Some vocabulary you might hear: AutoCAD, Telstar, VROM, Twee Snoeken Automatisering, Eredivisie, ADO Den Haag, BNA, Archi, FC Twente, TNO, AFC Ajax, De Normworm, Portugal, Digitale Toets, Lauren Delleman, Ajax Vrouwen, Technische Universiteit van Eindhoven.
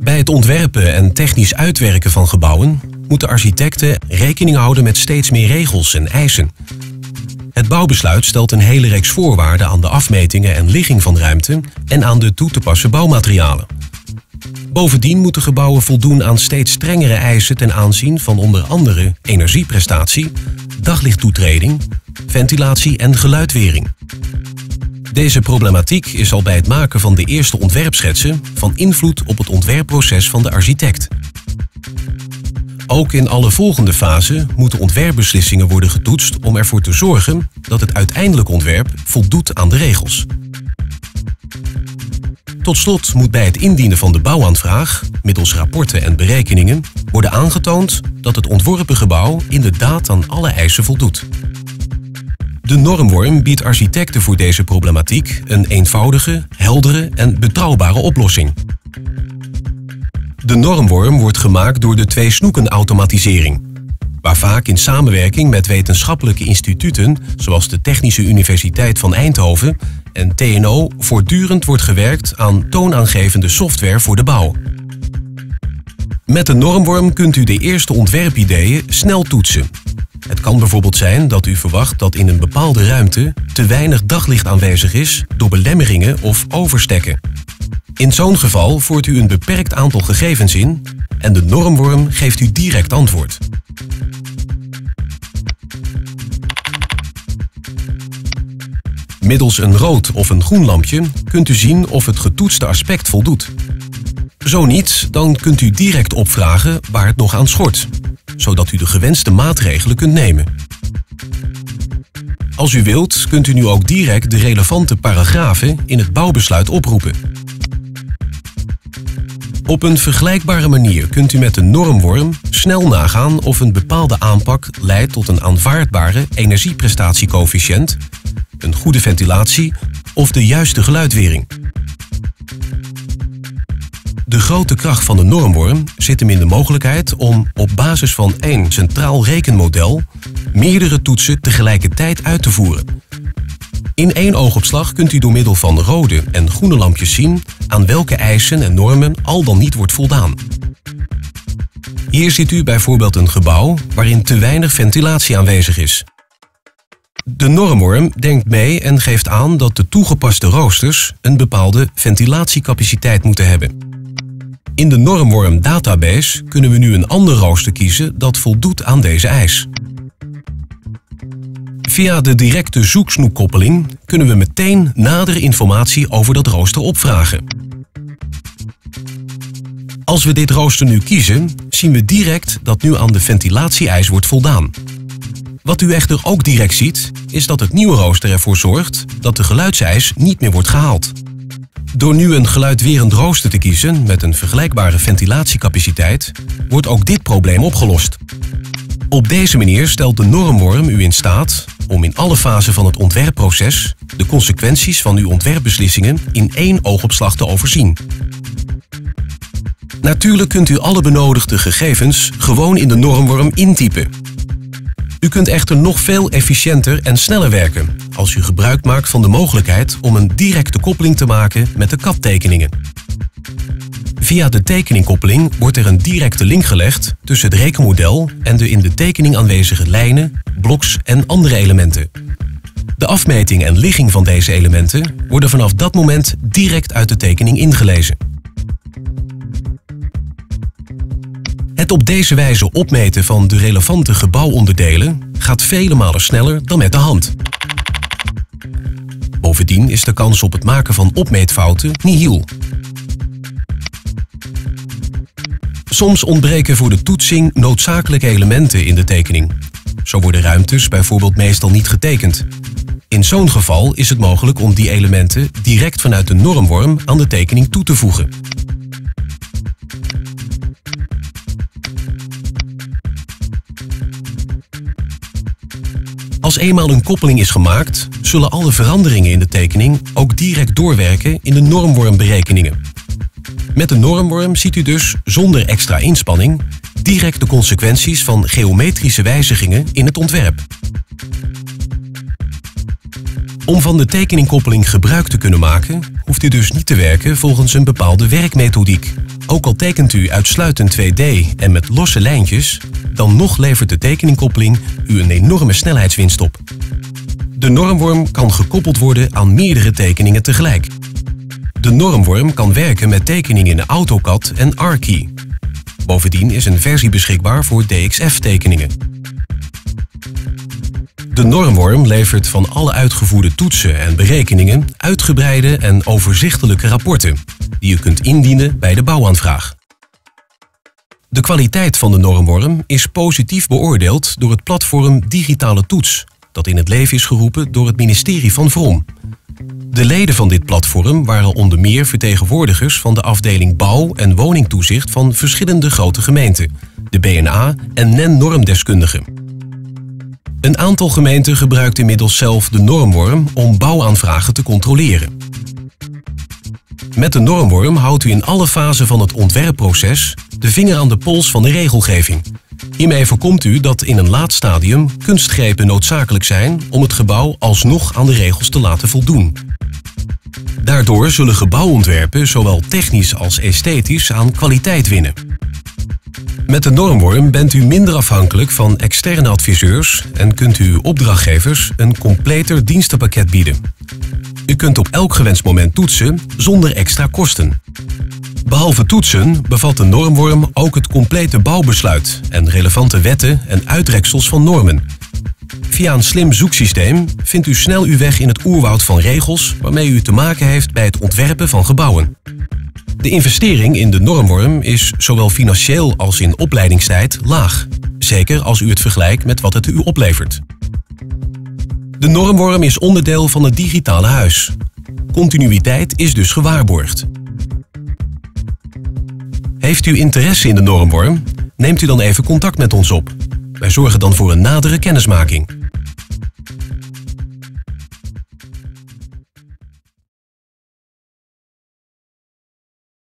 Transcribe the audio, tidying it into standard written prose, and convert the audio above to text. Bij het ontwerpen en technisch uitwerken van gebouwen moeten architecten rekening houden met steeds meer regels en eisen. Het bouwbesluit stelt een hele reeks voorwaarden aan de afmetingen en ligging van ruimte en aan de toe te passen bouwmaterialen. Bovendien moeten gebouwen voldoen aan steeds strengere eisen ten aanzien van onder andere energieprestatie, daglichttoetreding, ventilatie en geluidwering. Deze problematiek is al bij het maken van de eerste ontwerpschetsen van invloed op het ontwerpproces van de architect. Ook in alle volgende fasen moeten ontwerpbeslissingen worden getoetst om ervoor te zorgen dat het uiteindelijke ontwerp voldoet aan de regels. Tot slot moet bij het indienen van de bouwaanvraag, middels rapporten en berekeningen, worden aangetoond dat het ontworpen gebouw inderdaad aan alle eisen voldoet. De normworm biedt architecten voor deze problematiek een eenvoudige, heldere en betrouwbare oplossing. De normworm wordt gemaakt door de Twee Snoeken Automatisering, waar vaak in samenwerking met wetenschappelijke instituten zoals de Technische Universiteit van Eindhoven en TNO voortdurend wordt gewerkt aan toonaangevende software voor de bouw. Met de normworm kunt u de eerste ontwerpideeën snel toetsen. Het kan bijvoorbeeld zijn dat u verwacht dat in een bepaalde ruimte te weinig daglicht aanwezig is door belemmeringen of overstekken. In zo'n geval voert u een beperkt aantal gegevens in en de normworm geeft u direct antwoord. Middels een rood of een groen lampje kunt u zien of het getoetste aspect voldoet. Zo niet, dan kunt u direct opvragen waar het nog aan schort, zodat u de gewenste maatregelen kunt nemen. Als u wilt, kunt u nu ook direct de relevante paragrafen in het bouwbesluit oproepen. Op een vergelijkbare manier kunt u met de normworm snel nagaan of een bepaalde aanpak leidt tot een aanvaardbare energieprestatiecoëfficiënt, een goede ventilatie of de juiste geluidwering. De grote kracht van de normworm zit hem in de mogelijkheid om op basis van één centraal rekenmodel meerdere toetsen tegelijkertijd uit te voeren. In één oogopslag kunt u door middel van rode en groene lampjes zien aan welke eisen en normen al dan niet wordt voldaan. Hier ziet u bijvoorbeeld een gebouw waarin te weinig ventilatie aanwezig is. De normworm denkt mee en geeft aan dat de toegepaste roosters een bepaalde ventilatiecapaciteit moeten hebben. In de normworm database kunnen we nu een ander rooster kiezen dat voldoet aan deze eis. Via de directe zoeksnoekkoppeling kunnen we meteen nadere informatie over dat rooster opvragen. Als we dit rooster nu kiezen, zien we direct dat nu aan de ventilatie-eis wordt voldaan. Wat u echter ook direct ziet, is dat het nieuwe rooster ervoor zorgt dat de geluidseis niet meer wordt gehaald. Door nu een geluidwerend rooster te kiezen met een vergelijkbare ventilatiecapaciteit, wordt ook dit probleem opgelost. Op deze manier stelt de normworm u in staat om in alle fasen van het ontwerpproces de consequenties van uw ontwerpbeslissingen in één oogopslag te overzien. Natuurlijk kunt u alle benodigde gegevens gewoon in de normworm intypen. U kunt echter nog veel efficiënter en sneller werken als u gebruik maakt van de mogelijkheid om een directe koppeling te maken met de CAD-tekeningen. Via de tekeningkoppeling wordt er een directe link gelegd tussen het rekenmodel en de in de tekening aanwezige lijnen, bloks en andere elementen. De afmeting en ligging van deze elementen worden vanaf dat moment direct uit de tekening ingelezen. Het op deze wijze opmeten van de relevante gebouwonderdelen gaat vele malen sneller dan met de hand. Bovendien is de kans op het maken van opmeetfouten nihil. Soms ontbreken voor de toetsing noodzakelijke elementen in de tekening. Zo worden ruimtes bijvoorbeeld meestal niet getekend. In zo'n geval is het mogelijk om die elementen direct vanuit de normworm aan de tekening toe te voegen. Als eenmaal een koppeling is gemaakt, zullen alle veranderingen in de tekening ook direct doorwerken in de normwormberekeningen. Met de normworm ziet u dus, zonder extra inspanning, direct de consequenties van geometrische wijzigingen in het ontwerp. Om van de tekeningkoppeling gebruik te kunnen maken, hoeft u dus niet te werken volgens een bepaalde werkmethodiek. Ook al tekent u uitsluitend 2D en met losse lijntjes, dan nog levert de tekeningkoppeling u een enorme snelheidswinst op. De normworm kan gekoppeld worden aan meerdere tekeningen tegelijk. De normworm kan werken met tekeningen in AutoCAD en Archi. Bovendien is een versie beschikbaar voor DXF-tekeningen. De normworm levert van alle uitgevoerde toetsen en berekeningen uitgebreide en overzichtelijke rapporten die u kunt indienen bij de bouwaanvraag. De kwaliteit van de normworm is positief beoordeeld door het platform Digitale Toets, dat in het leven is geroepen door het ministerie van VROM. De leden van dit platform waren onder meer vertegenwoordigers van de afdeling bouw- en woningtoezicht van verschillende grote gemeenten, de BNA en NEN-normdeskundigen. Een aantal gemeenten gebruikt inmiddels zelf de normworm om bouwaanvragen te controleren. Met de normworm houdt u in alle fasen van het ontwerpproces de vinger aan de pols van de regelgeving. Hiermee voorkomt u dat in een laat stadium kunstgrepen noodzakelijk zijn om het gebouw alsnog aan de regels te laten voldoen. Daardoor zullen gebouwontwerpen zowel technisch als esthetisch aan kwaliteit winnen. Met de normworm bent u minder afhankelijk van externe adviseurs en kunt u uw opdrachtgevers een completer dienstenpakket bieden. U kunt op elk gewenst moment toetsen zonder extra kosten. Behalve toetsen bevat de normworm ook het complete bouwbesluit en relevante wetten en uitreksels van normen. Via een slim zoeksysteem vindt u snel uw weg in het oerwoud van regels waarmee u te maken heeft bij het ontwerpen van gebouwen. De investering in de normworm is zowel financieel als in opleidingstijd laag, zeker als u het vergelijkt met wat het u oplevert. De normworm is onderdeel van het digitale huis. Continuïteit is dus gewaarborgd. Heeft u interesse in de normworm? Neemt u dan even contact met ons op. Wij zorgen dan voor een nadere kennismaking.